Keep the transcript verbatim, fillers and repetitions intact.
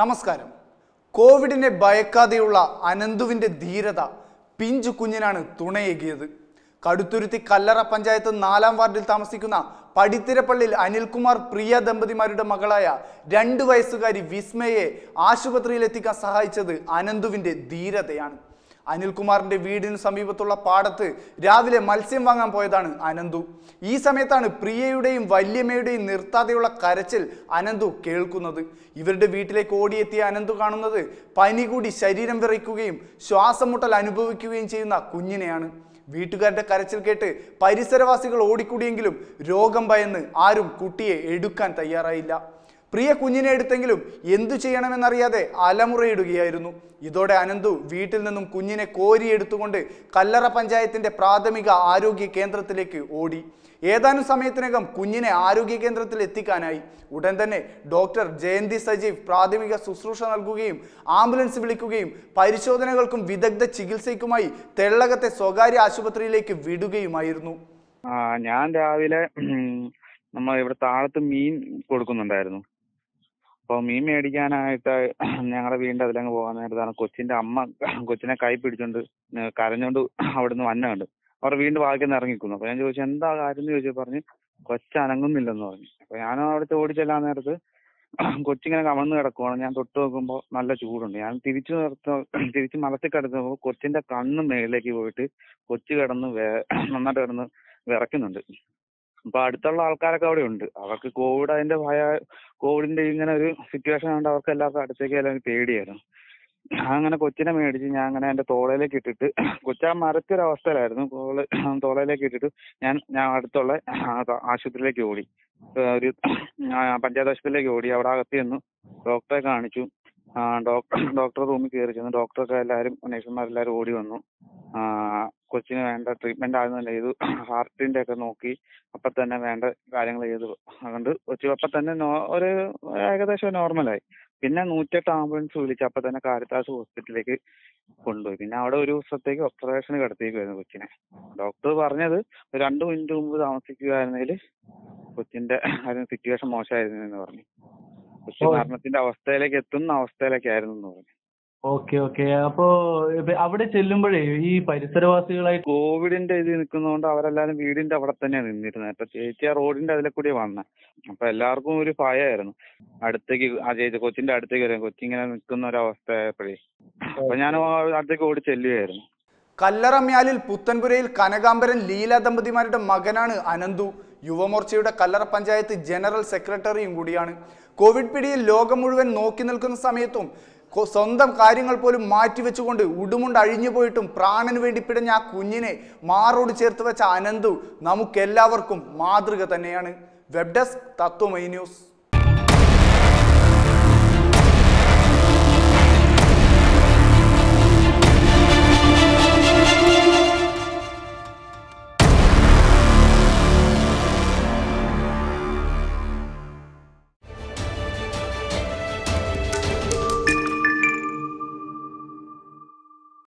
നമസ്കാരം. കോവിഡിനെ ഭയക്കാതെയുള്ള അനന്തുവിൻ്റെ ധീരത പിഞ്ചു കുഞ്ഞിനാണ് തുണയേകിയത്. കടുത്തുരുത്തി കല്ലറ പഞ്ചായത്ത് നാലാം വാർഡിൽ താമസിക്കുന്ന പടിതിരപ്പള്ളിയിൽ അനിൽകുമാർ പ്രിയ ദമ്പതിമാരുടെ മകളായ രണ്ടു വയസ്സുകാരി വിസ്മയെ ആശുപത്രിയിലെത്തിക്കാൻ സഹായിച്ചത് അനന്തുവിൻ്റെ ധീരതയാണ്. അനിൽകുമാറിൻ്റെ വീടിന് സമീപത്തുള്ള പാടത്ത് രാവിലെ മത്സ്യം വാങ്ങാൻ പോയതാണ് അനന്തു. ഈ സമയത്താണ് പ്രിയയുടെയും വല്യമ്മയുടെയും നിർത്താതെയുള്ള കരച്ചിൽ അനന്തു കേൾക്കുന്നത്. ഇവരുടെ വീട്ടിലേക്ക് ഓടിയെത്തിയ അനന്തു കാണുന്നത് പനി കൂടി ശരീരം വിറയ്ക്കുകയും ശ്വാസം മുട്ടൽ അനുഭവിക്കുകയും ചെയ്യുന്ന കുഞ്ഞിനെയാണ്. വീട്ടുകാരുടെ കരച്ചിൽ കേട്ട് പരിസരവാസികൾ ഓടിക്കൂടിയെങ്കിലും രോഗം ഭയന്ന് ആരും കുട്ടിയെ എടുക്കാൻ തയ്യാറായില്ല. പ്രിയ കുഞ്ഞിനെ എടുത്തെങ്കിലും എന്തു ചെയ്യണമെന്നറിയാതെ അലമുറയിടുകയായിരുന്നു. ഇതോടെ അനന്തു വീട്ടിൽ നിന്നും കുഞ്ഞിനെ കോരിയെടുത്തുകൊണ്ട് കല്ലറ പഞ്ചായത്തിൻ്റെ പ്രാഥമിക ആരോഗ്യ കേന്ദ്രത്തിലേക്ക് ഓടി. ഏതാനും സമയത്തിനകം കുഞ്ഞിനെ ആരോഗ്യ കേന്ദ്രത്തിൽ എത്തിക്കാനായി. ഉടൻ തന്നെ ഡോക്ടർ ജയന്തി സജീവ് പ്രാഥമിക ശുശ്രൂഷ നൽകുകയും ആംബുലൻസ് വിളിക്കുകയും പരിശോധനകൾക്കും വിദഗ്ധ ചികിത്സയ്ക്കുമായി തെള്ളകത്തെ സ്വകാര്യ ആശുപത്രിയിലേക്ക് വിടുകയുമായിരുന്നു. ഞാൻ രാവിലെ നമ്മൾ ഇവിടെ താഴത്ത് മീൻ കൊടുക്കുന്നുണ്ടായിരുന്നു. അപ്പോൾ മീൻ മേടിക്കാനായിട്ട് ഞങ്ങളുടെ വീടിൻ്റെ അതിലങ്ങ് പോകാൻ നേരത്താണ് കൊച്ചിൻ്റെ അമ്മ കൊച്ചിനെ കൈ പിടിച്ചുകൊണ്ട് കരഞ്ഞുകൊണ്ട് അവിടെ നിന്ന് വന്നുണ്ട്. അവർ വീണ്ടും വാക്കിൽ നിന്ന് ഇറങ്ങിക്കുന്നു. അപ്പോൾ ഞാൻ ചോദിച്ചു എന്താ കാര്യം എന്ന് ചോദിച്ചു. പറഞ്ഞു കൊച്ചനങ്ങുന്നില്ലെന്ന് പറഞ്ഞു. അപ്പോൾ ഞാനും അവിടെ ഓടിച്ചെല്ലാൻ നേരത്ത് കൊച്ചിങ്ങനെ കമന്ന് കിടക്കുവാണ്. ഞാൻ തൊട്ട് നോക്കുമ്പോൾ നല്ല ചൂടുണ്ട്. ഞാൻ തിരിച്ചു നിർത്ത തിരിച്ച് മലത്തിൽ കിടന്ന് നോക്കുമ്പോൾ കൊച്ചിൻ്റെ കണ്ണ് മേളിലേക്ക് പോയിട്ട് കൊച്ചു കിടന്ന് വേ നന്നായിട്ട് കിടന്ന് വിറയ്ക്കുന്നുണ്ട്. അപ്പൊ അടുത്തുള്ള ആൾക്കാരൊക്കെ അവിടെ ഉണ്ട്. അവർക്ക് കോവിഡ് അതിന്റെ ഭയ കോവിഡിന്റെ ഇങ്ങനെ ഒരു സിറ്റുവേഷൻ ആയതുകൊണ്ട് അവർക്ക് എല്ലാവർക്കും അടുത്തേക്ക് എല്ലാവരും പേടിയായിരുന്നു. അങ്ങനെ കൊച്ചിനെ മേടിച്ച് ഞാൻ അങ്ങനെ എൻ്റെ തോളയിലേക്ക് ഇട്ടിട്ട് കൊച്ചാ മരത്തൊരവസ്ഥയിലായിരുന്നു. തോള് തോളയിലേക്ക് ഇട്ടിട്ട് ഞാൻ ഞാൻ അടുത്തുള്ള ആശുപത്രിയിലേക്ക് ഓടി. ഒരു പഞ്ചായത്ത് ആശുപത്രിയിലേക്ക് ഓടി. അവിടെ അകത്ത് ചെന്നു ഡോക്ടറെ കാണിച്ചു. ഡോക്ടർ ഡോക്ടർ റൂമിൽ കയറി ചെന്നു. ഡോക്ടറൊക്കെ എല്ലാവരും നേഴ്സുമാരെല്ലാവരും ഓടി വന്നു. കൊച്ചിന് വേണ്ട ട്രീറ്റ്മെന്റ് ആകുന്നതല്ല ചെയ്തു. ഹാർട്ടിന്റെ ഒക്കെ നോക്കി അപ്പം തന്നെ വേണ്ട കാര്യങ്ങൾ ചെയ്തു. അതുകൊണ്ട് കൊച്ചു അപ്പം തന്നെ ഒരു ഏകദേശം നോർമലായി. പിന്നെ നൂറ്റെട്ട് ആംബുലൻസ് വിളിച്ച് അപ്പം തന്നെ കാരിത്താസ് ഹോസ്പിറ്റലിലേക്ക് കൊണ്ടുപോയി. പിന്നെ അവിടെ ഒരു ദിവസത്തേക്ക് ഒബ്സർവേഷന് കിടത്തിയിരിക്കുമായിരുന്നു കൊച്ചിനെ. ഡോക്ടർ പറഞ്ഞത് രണ്ടു മിനിറ്റ് മുമ്പ് താമസിക്കുകയായിരുന്നെങ്കിൽ കൊച്ചിന്റെ സിറ്റുവേഷൻ മോശമായിരുന്നു എന്ന് പറഞ്ഞു. കൊച്ചു മരണത്തിന്റെ അവസ്ഥയിലേക്ക് എത്തുന്ന അവസ്ഥയിലേക്കായിരുന്നു എന്ന് പറഞ്ഞു. Okay okay. അപ്പോ അവിടെ ചെല്ലുമ്പോഴേ ഈ പരിസരവാസികളായി കോവിഡിന്റെ ഇത് നിൽക്കുന്നതുകൊണ്ട് അവരെല്ലാരും വീടിന്റെ അവിടെ തന്നെയാണ് നിന്നിരുന്നത്. അപ്പൊ ചേച്ചി ആ റോഡിന്റെ അതിലെ കൂടി വന്നത്. അപ്പൊ എല്ലാവർക്കും ഒരു ഭയമായിരുന്നു അടുത്തേക്ക് ആ ചേച്ചി കൊച്ചിന്റെ അടുത്തേക്ക് വരാൻ. കൊച്ചിങ്ങനെ നിൽക്കുന്ന ഒരവസ്ഥ ആയപ്പോഴേ അപ്പൊ ഞാൻ അടുത്തേക്ക് ഓടി ചെല്ലുകയായിരുന്നു. കല്ലറമ്യാലിൽ പുത്തൻപുരയിൽ കനകാംബരൻ ലീല ദമ്പതിമാരുടെ മകനാണ് അനന്തു. യുവമോർച്ചയുടെ കല്ലറ പഞ്ചായത്ത് ജനറൽ സെക്രട്ടറിയും കൂടിയാണ്. കോവിഡ് പിടിയിൽ ലോകം മുഴുവൻ നോക്കി നിൽക്കുന്ന സമയത്തും സ്വന്തം കാര്യങ്ങൾ പോലും മാറ്റിവെച്ചുകൊണ്ട് ഉടുമുണ്ട് അഴിഞ്ഞു പോയിട്ടും പ്രാണന് വേണ്ടി പിടഞ്ഞ ആ കുഞ്ഞിനെ മാറോട് ചേർത്ത് വെച്ച അനന്തു നമുക്കെല്ലാവർക്കും മാതൃക തന്നെയാണ്. Web desk Tatwamayi news.